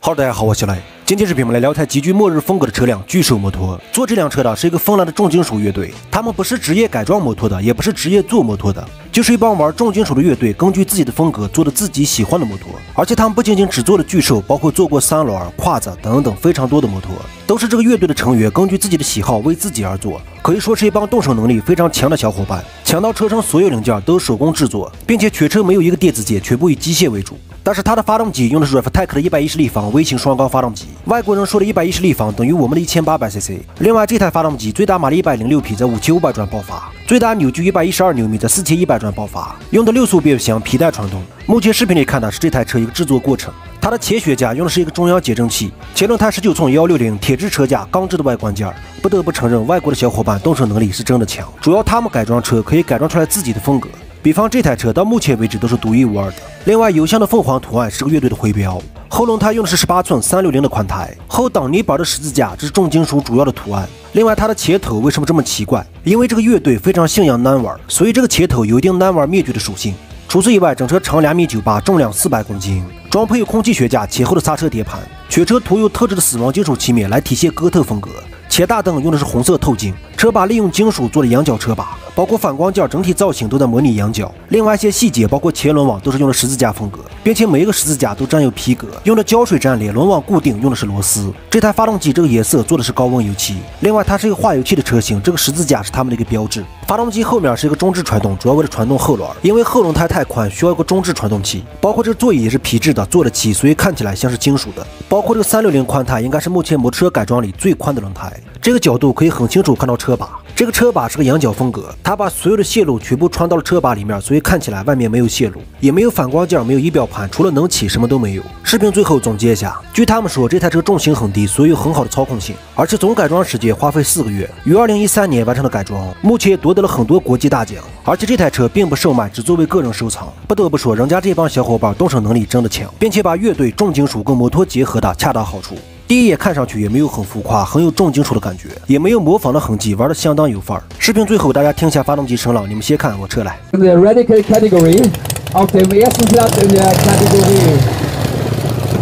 哈喽，大家好，我是小赖。今天视频我们来聊一台极具末日风格的车辆——巨兽摩托。做这辆车的是一个芬兰的重金属乐队，他们不是职业改装摩托的，也不是职业做摩托的，就是一帮玩重金属的乐队，根据自己的风格做的自己喜欢的摩托。而且他们不仅仅只做了巨兽，包括做过三轮、胯子等等非常多的摩托，都是这个乐队的成员根据自己的喜好为自己而做。可以说是一帮动手能力非常强的小伙伴，强到车身所有零件都手工制作，并且全车没有一个电子件，全部以机械为主。 但是它的发动机用的是 Reftek 的110立方微型双缸发动机，外国人说的110立方等于我们的 1800cc。另外，这台发动机最大马力106匹，在5500转爆发；最大扭矩112牛米，在4100转爆发。用的6速变速箱，皮带传动。目前视频里看的是这台车一个制作过程。 它的前悬架用的是一个中央减震器，前轮胎19寸160，铁质车架，钢制的外观件。不得不承认，外国的小伙伴动手能力是真的强，主要他们改装车可以改装出来自己的风格。比方这台车到目前为止都是独一无二的。另外，油箱的凤凰图案是个乐队的徽标，后轮胎用的是18寸360的宽胎，后挡泥板的十字架这是重金属主要的图案。另外，它的前头为什么这么奇怪？因为这个乐队非常信仰南瓦，所以这个前头有一定南瓦灭绝的属性。 除此以外，整车长2.98米，重量400公斤，装配有空气悬架，前后的刹车碟盘，全车涂有特制的死亡金属漆面来体现哥特风格。前大灯用的是红色透镜，车把利用金属做的羊角车把，包括反光件整体造型都在模拟羊角。另外一些细节，包括前轮网都是用的十字架风格，并且每一个十字架都沾有皮革，用的胶水粘连，轮网固定用的是螺丝。这台发动机这个颜色做的是高温油漆，另外它是一个化油器的车型，这个十字架是他们的一个标志。 发动机后面是一个中置传动，主要为了传动后轮，因为后轮胎太宽，需要一个中置传动器。包括这个座椅也是皮质的，做了漆，所以看起来像是金属的。包括这个360宽胎，应该是目前摩托车改装里最宽的轮胎。这个角度可以很清楚看到车把，这个车把是个羊角风格，它把所有的线路全部穿到了车把里面，所以看起来外面没有线路，也没有反光件，没有仪表盘，除了能起什么都没有。视频最后总结一下，据他们说，这台车重心很低，所以有很好的操控性，而且总改装时间花费4个月，于2013年完成了改装，目前夺得了很多国际大奖，而且这台车并不售卖，只作为个人收藏。不得不说，人家这帮小伙伴动手能力真的强，并且把乐队、重金属跟摩托结合的恰到好处。第一眼看上去也没有很浮夸，很有重金属的感觉，也没有模仿的痕迹，玩的相当有范儿。视频最后大家听一下发动机声浪，你们先看我车来。The radical category auf dem ersten Platz in der Kategorie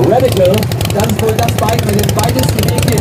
Radical, dann wohl das Bike mit dem weitesten Weg